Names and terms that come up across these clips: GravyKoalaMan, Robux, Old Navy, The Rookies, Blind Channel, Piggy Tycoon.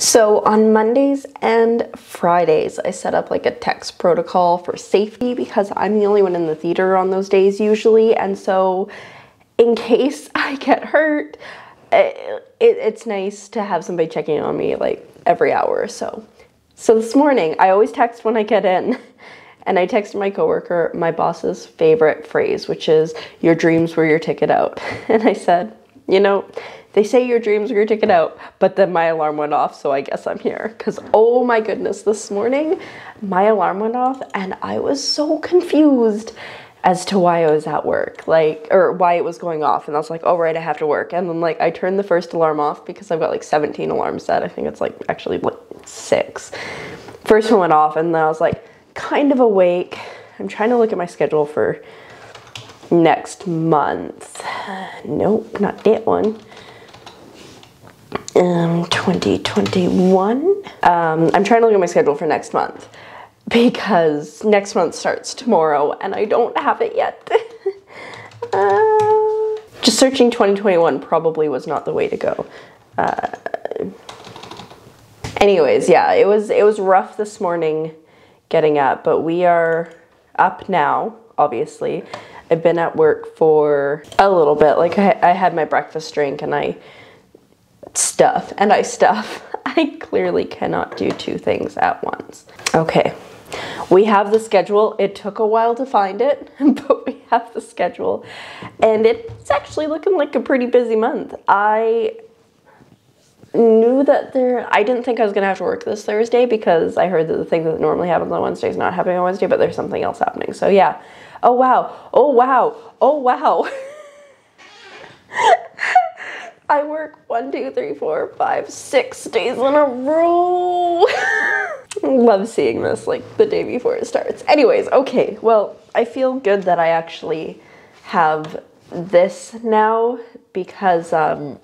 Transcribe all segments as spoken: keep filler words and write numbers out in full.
So on Mondays and Fridays, I set up like a text protocol for safety because I'm the only one in the theater on those days usually. And so in case I get hurt, it, it, it's nice to have somebody checking on me like every hour or so. So this morning, I always text when I get in. And I texted my coworker my boss's favorite phrase, which is, your dreams were your ticket out. And I said, you know, they say your dreams were your ticket out, but then my alarm went off, so I guess I'm here. Because oh my goodness, this morning, my alarm went off and I was so confused as to why I was at work, like, or why it was going off. And I was like, oh right, I have to work. And then like, I turned the first alarm off because I've got like seventeen alarms set. I think it's like actually like six. First one went off and then I was like, kind of awake. I'm trying to look at my schedule for next month. Nope, not that one. Um, twenty twenty-one. Um, I'm trying to look at my schedule for next month because next month starts tomorrow and I don't have it yet. uh, just searching twenty twenty-one probably was not the way to go. Uh, anyways, yeah, it was, it was rough this morning getting up, but we are up now, obviously. I've been at work for a little bit. Like I, I had my breakfast drink and I stuff and I stuff. I clearly cannot do two things at once. Okay, we have the schedule. It took a while to find it, but we have the schedule and it's actually looking like a pretty busy month. I knew that there, I didn't think I was gonna have to work this Thursday because I heard that the thing that normally happens on Wednesday is not happening on Wednesday, but there's something else happening. So yeah. Oh wow. Oh wow. Oh wow. I work one, two, three, four, five, six days in a row. Love seeing this like the day before it starts. Anyways, okay. Well, I feel good that I actually have this now because, um,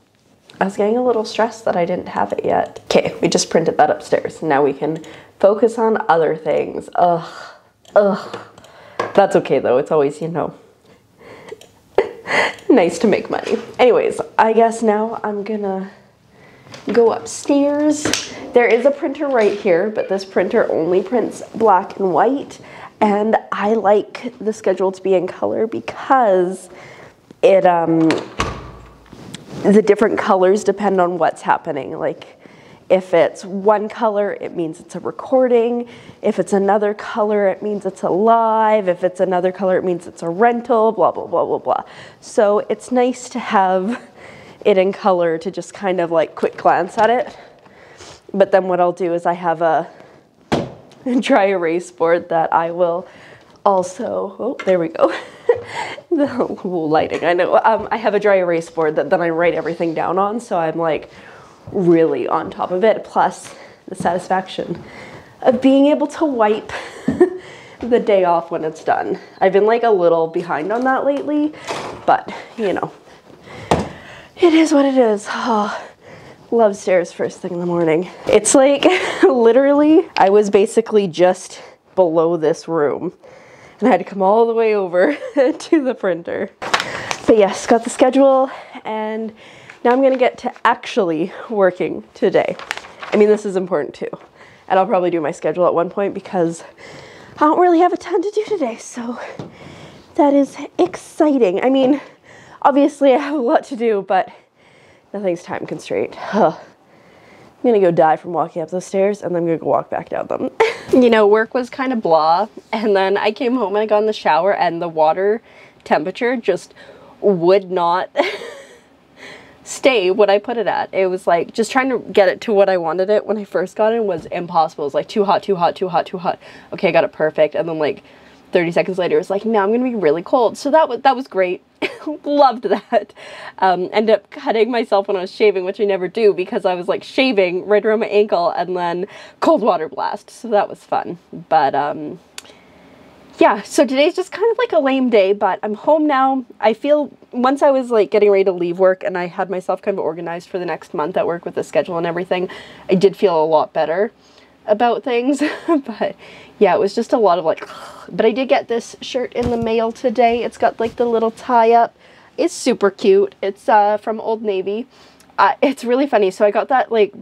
I was getting a little stressed that I didn't have it yet. Okay, we just printed that upstairs. Now we can focus on other things. Ugh, ugh. That's okay though, it's always, you know, nice to make money. Anyways, I guess now I'm gonna go upstairs. There is a printer right here, but this printer only prints black and white. And I like the schedule to be in color because it, um, the different colors depend on what's happening. Like if it's one color, it means it's a recording. If it's another color, it means it's a live. If it's another color, it means it's a rental, blah, blah, blah, blah, blah. So it's nice to have it in color to just kind of like quick glance at it. But then what I'll do is I have a dry erase board that I will also, oh, there we go. The lighting, I know. Um, I have a dry erase board that then I write everything down on, so I'm like really on top of it, plus the satisfaction of being able to wipe the day off when it's done. I've been like a little behind on that lately, but you know, it is what it is. Oh, love stairs first thing in the morning. It's like literally, I was basically just below this room. And I had to come all the way over to the printer. But yes, got the schedule and now I'm gonna get to actually working today. I mean, this is important too. And I'll probably do my schedule at one point because I don't really have a ton to do today. So that is exciting. I mean, obviously I have a lot to do, but nothing's time constrained. Huh. I'm gonna go die from walking up those stairs and then I'm gonna go walk back down them. You know, work was kind of blah, and then I came home and I got in the shower and the water temperature just would not stay what I put it at. It was like, just trying to get it to what I wanted it when I first got in was impossible. It was like too hot, too hot, too hot, too hot. Okay, I got it perfect. And then like thirty seconds later, it was like, now I'm gonna be really cold. So that was, that was great. Loved that. Um, ended up cutting myself when I was shaving, which I never do because I was like shaving right around my ankle and then cold water blast. So that was fun. But um, yeah, so today's just kind of like a lame day, but I'm home now. I feel once I was like getting ready to leave work and I had myself kind of organized for the next month at work with the schedule and everything, I did feel a lot better about things. But yeah, it was just a lot of like, but I did get this shirt in the mail today. It's got like the little tie up. It's super cute. It's uh, from Old Navy. Uh, it's really funny. So I got that like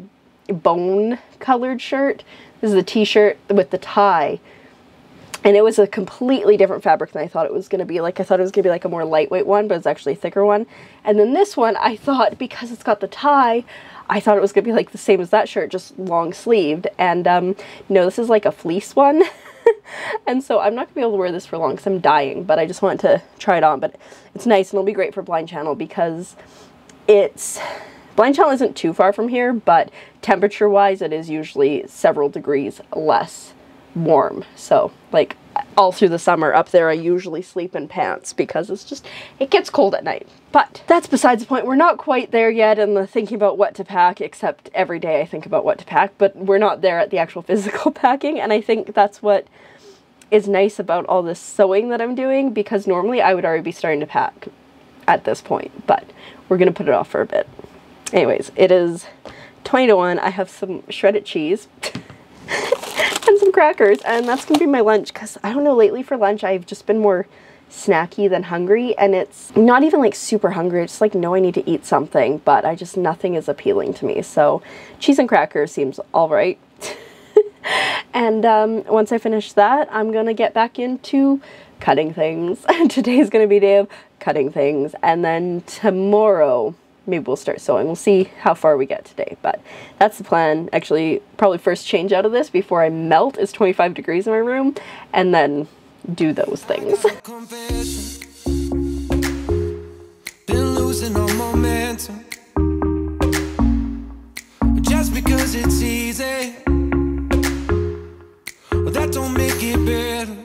bone colored shirt. This is a t-shirt with the tie. And it was a completely different fabric than I thought it was going to be. Like, I thought it was going to be like a more lightweight one, but it's actually a thicker one. And then this one, I thought, because it's got the tie, I thought it was going to be like the same as that shirt, just long sleeved. And um, no, this is like a fleece one. And so I'm not going to be able to wear this for long because I'm dying, but I just want to try it on. But it's nice and it'll be great for Blind Channel because it's... Blind Channel isn't too far from here, but temperature-wise, it is usually several degrees less warm. So like all through the summer up there I usually sleep in pants because it's just, it gets cold at night. But that's besides the point. We're not quite there yet in the thinking about what to pack, except every day I think about what to pack, but we're not there at the actual physical packing. And I think that's what is nice about all this sewing that I'm doing, because normally I would already be starting to pack at this point, but we're gonna put it off for a bit. Anyways, it is twenty to one. I have some shredded cheese and some crackers, and that's gonna be my lunch, because I don't know, lately for lunch I've just been more snacky than hungry, and it's not even like super hungry, it's just like, no, I need to eat something, but I just, nothing is appealing to me, so cheese and crackers seems all right. And um, once I finish that, I'm gonna get back into cutting things. Today's gonna be a day of cutting things, and then tomorrow maybe we'll start sewing. We'll see how far we get today, but that's the plan. Actually, probably first change out of this before I melt. It's twenty-five degrees in my room, and then do those things. Been losing all momentum just because it's easy. Well, that don't make it better.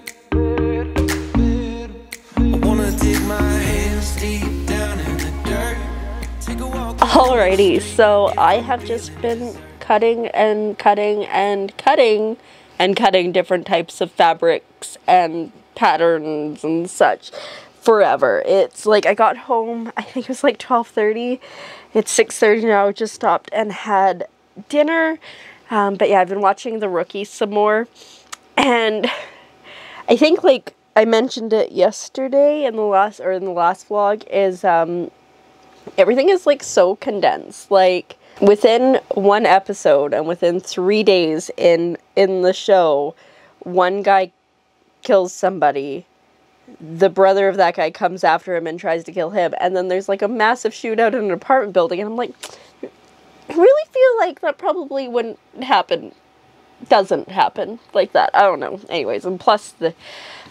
I wanna dig my hands deep down in the dirt. Alrighty, so I have just been cutting and cutting and cutting and cutting different types of fabrics and patterns and such forever. It's like I got home, I think it was like twelve thirty. It's six thirty now. I just stopped and had dinner. Um, but yeah, I've been watching The Rookies some more. And I think like I mentioned it yesterday in the last, or in the last vlog, is... Um, everything is like so condensed, like within one episode and within three days in in the show, one guy kills somebody, the brother of that guy comes after him and tries to kill him, and then there's like a massive shootout in an apartment building, and I'm like, I really feel like that probably wouldn't happen, doesn't happen like that, I don't know. Anyways, and plus the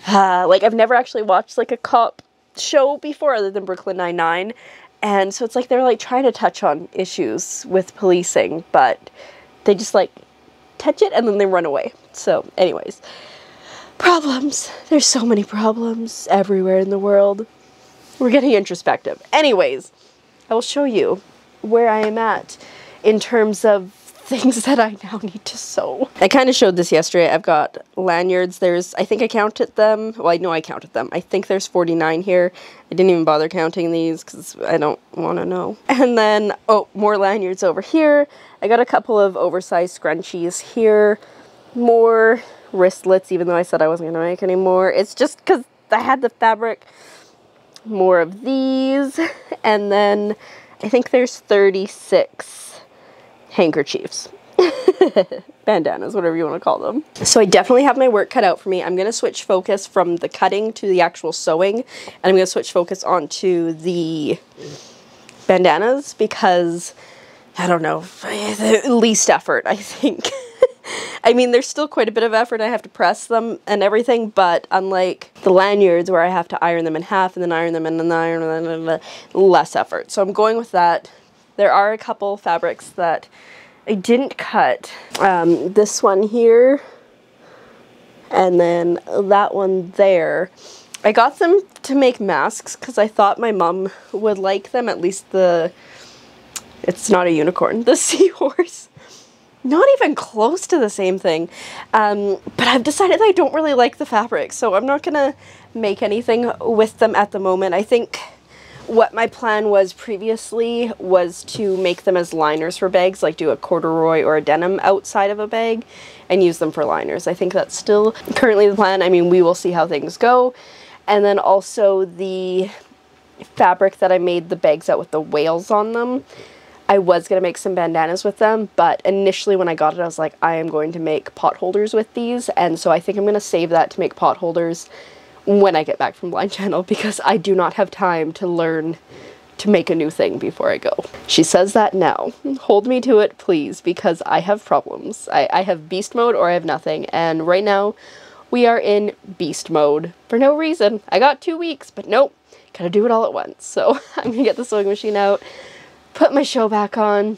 uh, like I've never actually watched like a cop show before other than Brooklyn Nine-Nine. And so it's like they're like trying to touch on issues with policing, but they just like touch it and then they run away. So anyways, problems. There's so many problems everywhere in the world. We're getting introspective. Anyways, I will show you where I am at in terms of things that I now need to sew. I kind of showed this yesterday. I've got lanyards. There's, I think I counted them. Well, I know I counted them. I think there's forty-nine here. I didn't even bother counting these because I don't want to know. And then, oh, more lanyards over here. I got a couple of oversized scrunchies here. More wristlets, even though I said I wasn't going to make any more. It's just because I had the fabric. More of these. And then I think there's thirty-six. Handkerchiefs, bandanas, whatever you want to call them. So I definitely have my work cut out for me. I'm going to switch focus from the cutting to the actual sewing, and I'm going to switch focus onto the bandanas because, I don't know, the least effort, I think. I mean, there's still quite a bit of effort. I have to press them and everything, but unlike the lanyards where I have to iron them in half and then iron them and then iron them, blah, blah, blah, less effort. So I'm going with that. There are a couple fabrics that I didn't cut. Um, this one here, and then that one there. I got them to make masks because I thought my mom would like them, at least the, it's not a unicorn, the seahorse. Not even close to the same thing. Um, but I've decided that I don't really like the fabric, so I'm not gonna make anything with them at the moment. I think what my plan was previously was to make them as liners for bags, like do a corduroy or a denim outside of a bag and use them for liners. I think that's still currently the plan. I mean, we will see how things go. And then also the fabric that I made the bags out with the whales on them. I was going to make some bandanas with them, but initially when I got it, I was like, I am going to make pot holders with these, and so I think I'm going to save that to make pot holders when I get back from Blind Channel, because I do not have time to learn to make a new thing before I go. She says that now. Hold me to it, please, because I have problems. I, I have beast mode or I have nothing, and right now we are in beast mode for no reason. I got two weeks, but nope, gotta do it all at once. So I'm gonna get the sewing machine out, put my show back on,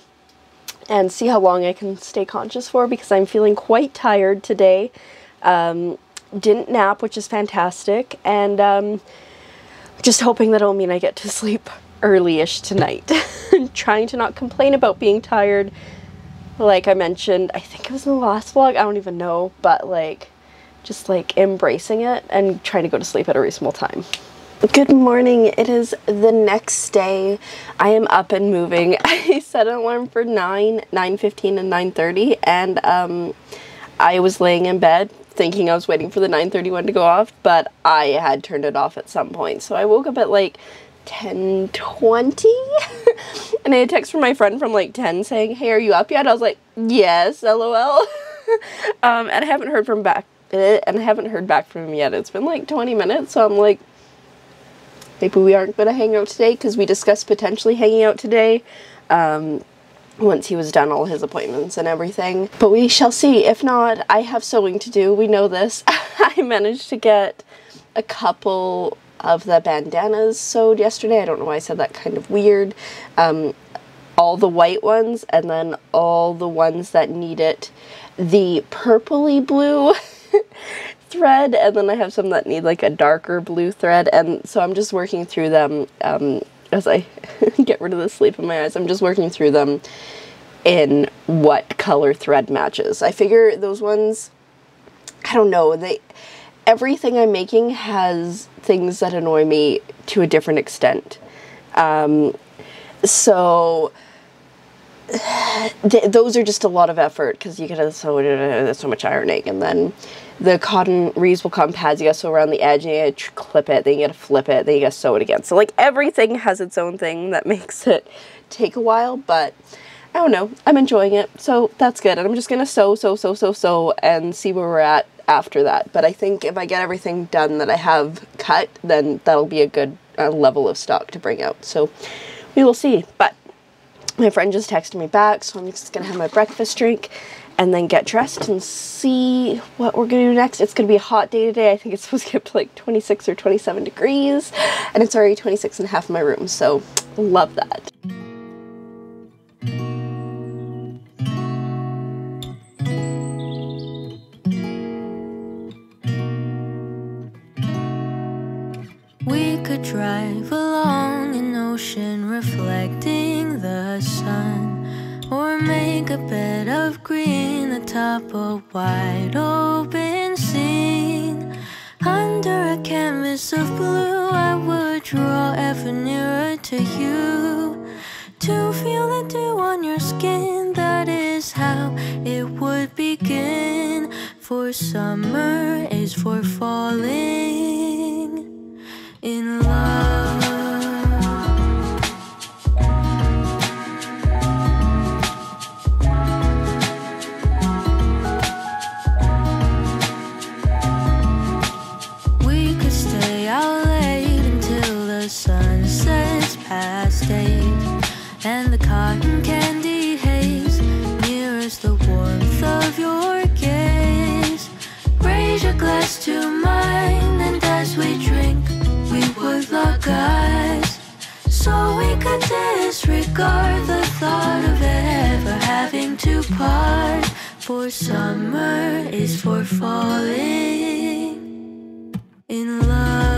and see how long I can stay conscious for, because I'm feeling quite tired today. Um, didn't nap, which is fantastic, and um, just hoping that it'll mean I get to sleep early-ish tonight. Trying to not complain about being tired. Like I mentioned, I think it was in the last vlog, I don't even know, but like just like embracing it and trying to go to sleep at a reasonable time. Good morning. It is the next day. I am up and moving. I set an alarm for nine, nine fifteen, and nine thirty, and um, I was laying in bed thinking I was waiting for the nine thirty one to go off, but I had turned it off at some point. So I woke up at like ten twenty, and I had a text from my friend from like ten saying, "Hey, are you up yet?" I was like, "Yes, lol." um, and I haven't heard from back, and I haven't heard back from him yet. It's been like twenty minutes, so I'm like, maybe we aren't going to hang out today, because we discussed potentially hanging out today um, once he was done all his appointments and everything. But we shall see. If not, I have sewing to do. We know this. I managed to get a couple of the bandanas sewed yesterday. I don't know why I said that, kind of weird. Um, all the white ones, and then all the ones that need it, the purpley blue thread, and then I have some that need like a darker blue thread, and so I'm just working through them um, as I get rid of the sleep in my eyes. I'm just working through them in what color thread matches. I figure those ones, I don't know, they, everything I'm making has things that annoy me to a different extent, um, so th those are just a lot of effort, because you gotta sew it, there's so much ironing, and then the cotton, reusable cotton pads, you gotta sew around the edge, and you gotta clip it, then you gotta flip it, then you gotta sew it again. So like everything has its own thing that makes it take a while, but I don't know, I'm enjoying it, so that's good. And I'm just gonna sew, sew, sew, sew, sew, and see where we're at after that. But I think if I get everything done that I have cut, then that'll be a good uh, level of stock to bring out. So we will see. But my friend just texted me back, so I'm just gonna have my breakfast drink and then get dressed and see what we're gonna do next. It's gonna be a hot day today. I think it's supposed to get to like twenty-six or twenty-seven degrees, and it's already twenty-six and a half in my room, so love that. We could drive along an ocean reflecting the sun, or make a bed of green atop a wide open scene. Under a canvas of blue, I would draw ever nearer to you, to feel the dew on your skin. That is how it would begin, for summer is for falling in love. We could stay out late until the sun sets past eight, and the cotton candy haze mirrors the warmth of your gaze. Raise your glass to mine, and as we drink, we would lock eyes, so we could disregard the thought of ever having to part, for summer is for falling in love.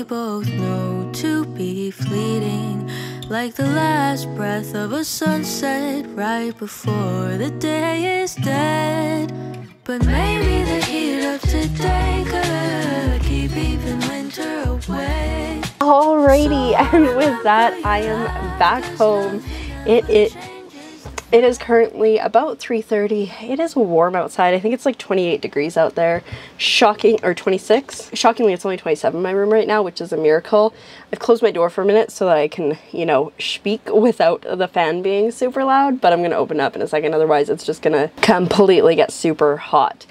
we both know to be fleeting, like the last breath of a sunset right before the day is dead. But maybe the heat of today could keep even winter away. Alrighty, and with that, I am back home. It it it is currently about three thirty. It is warm outside. I think it's like twenty-eight degrees out there. Shocking, or twenty-six. Shockingly, it's only twenty-seven in my room right now, which is a miracle. I've closed my door for a minute so that I can, you know, speak without the fan being super loud, but I'm gonna open up in a second, otherwise it's just gonna completely get super hot.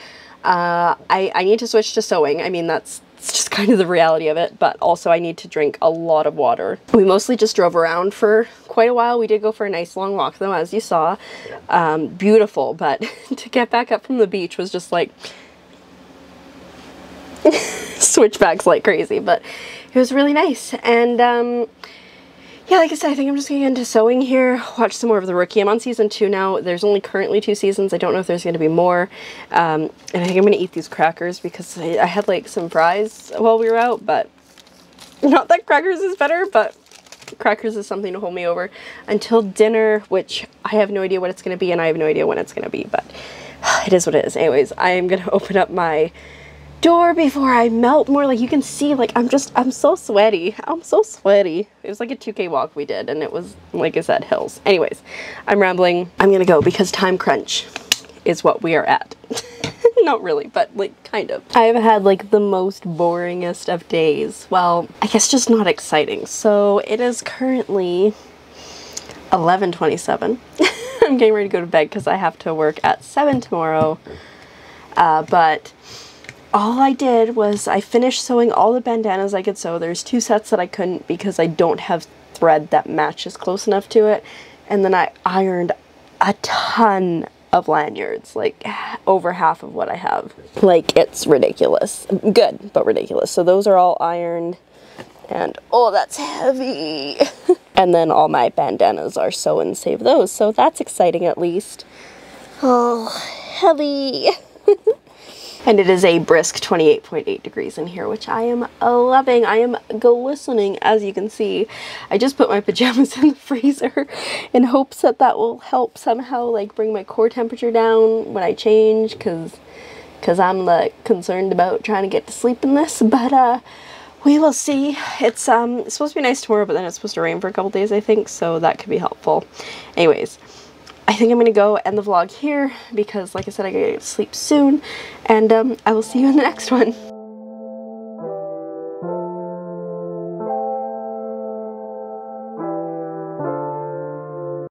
Uh, I, I need to switch to sewing. I mean, that's it's just kind of the reality of it, but also I need to drink a lot of water. We mostly just drove around for quite a while. We did go for a nice long walk though, as you saw. Um, beautiful, but to get back up from the beach was just like switchbacks like crazy, but it was really nice. And um, yeah, like I said, I think I'm just going to get into sewing here, watch some more of The Rookie. I'm on season two now. There's only currently two seasons. I don't know if there's going to be more. Um, and I think I'm going to eat these crackers because I, I had like some fries while we were out, but not that crackers is better, but crackers is something to hold me over until dinner, which I have no idea what it's going to be and I have no idea when it's going to be, but it is what it is. Anyways, I am going to open up my door before I melt more. Like you can see, like I'm just I'm so sweaty. I'm so sweaty. It was like a two K walk we did and it was, like I said, hills. Anyways, I'm rambling. I'm gonna go because time crunch is what we are at. Not really, but like kind of. I've had like the most boringest of days. Well, I guess just not exciting. So it is currently eleven twenty-seven. I'm getting ready to go to bed because I have to work at seven tomorrow. Uh, but all I did was I finished sewing all the bandanas I could sew. There's two sets that I couldn't because I don't have thread that matches close enough to it. And then I ironed a ton of lanyards, like over half of what I have. Like it's ridiculous. Good, but ridiculous. So those are all ironed and oh, that's heavy. And then all my bandanas are sew and save those. So that's exciting at least. Oh, heavy. And it is a brisk twenty-eight point eight degrees in here, which I am loving. I am glistening, as you can see. I just put my pajamas in the freezer in hopes that that will help somehow, like, bring my core temperature down when I change, because because I'm, like, concerned about trying to get to sleep in this. But uh, we will see. It's, um, it's supposed to be nice tomorrow, but then it's supposed to rain for a couple days, I think, so that could be helpful. Anyways, I think I'm gonna go end the vlog here because, like I said, I gotta get to sleep soon, and um, I will see you in the next one.